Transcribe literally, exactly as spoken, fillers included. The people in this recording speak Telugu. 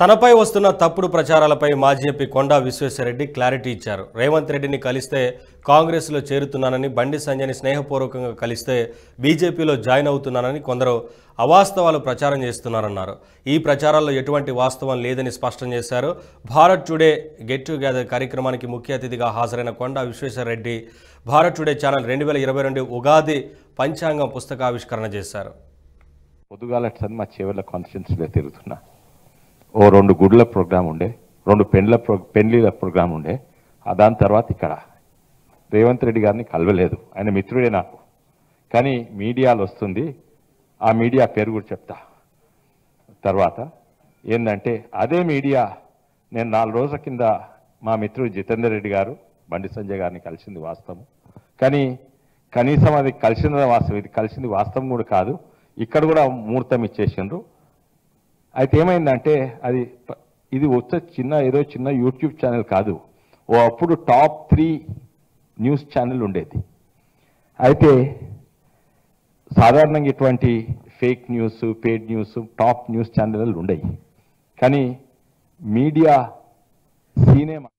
తనపై వస్తున్న తప్పుడు ప్రచారాలపై మాజీ కొండా విశ్వేశ్వర్ రెడ్డి క్లారిటీ ఇచ్చారు. రేవంత్ రెడ్డిని కలిస్తే కాంగ్రెస్లో చేరుతున్నానని, బండి సంజయ్ని స్నేహపూర్వకంగా కలిస్తే బీజేపీలో జాయిన్ అవుతున్నానని కొందరు అవాస్తవాలు ప్రచారం చేస్తున్నారన్నారు. ఈ ప్రచారాల్లో ఎటువంటి వాస్తవం లేదని స్పష్టం చేశారు. భారత్ టుడే గెట్ టుగెదర్ కార్యక్రమానికి ముఖ్య అతిథిగా హాజరైన కొండా విశ్వేశ్వర్ రెడ్డి భారత్ టుడే ఛానల్ రెండు వేల ఇరవై రెండు ఉగాది పంచాంగం పుస్తకావిష్కరణ చేశారు. ఓ రెండు గుడ్ల ప్రోగ్రాం ఉండే, రెండు పెండ్ల ప్రో పెండ్లీల ప్రోగ్రాం ఉండే. దాని తర్వాత ఇక్కడ రేవంత్ రెడ్డి గారిని కలవలేదు. ఆయన మిత్రుడే నాకు, కానీ మీడియాలో వస్తుంది. ఆ మీడియా పేరు కూడా చెప్తా. తర్వాత ఏంటంటే అదే మీడియా నేను నాలుగు రోజుల కింద మా మిత్రుడు జితేందర్ రెడ్డి గారు బండి సంజయ్ గారిని కలిసింది వాస్తవం, కానీ కనీసం అది కలిసిన వాస్తవం ఇది కలిసింది వాస్తవం కూడా కాదు. ఇక్కడ కూడా ముహూర్తం ఇచ్చేసిండ్రు. అయితే ఏమైందంటే అది ఇది వచ్చే చిన్న ఏదో చిన్న యూట్యూబ్ ఛానల్ కాదు. ఓ అప్పుడు టాప్ త్రీ న్యూస్ ఛానల్ ఉండేది. అయితే సాధారణంగా ఇటువంటి fake news, paid news, top news ఛానళ్ళు ఉండేవి. కానీ మీడియా సినిమా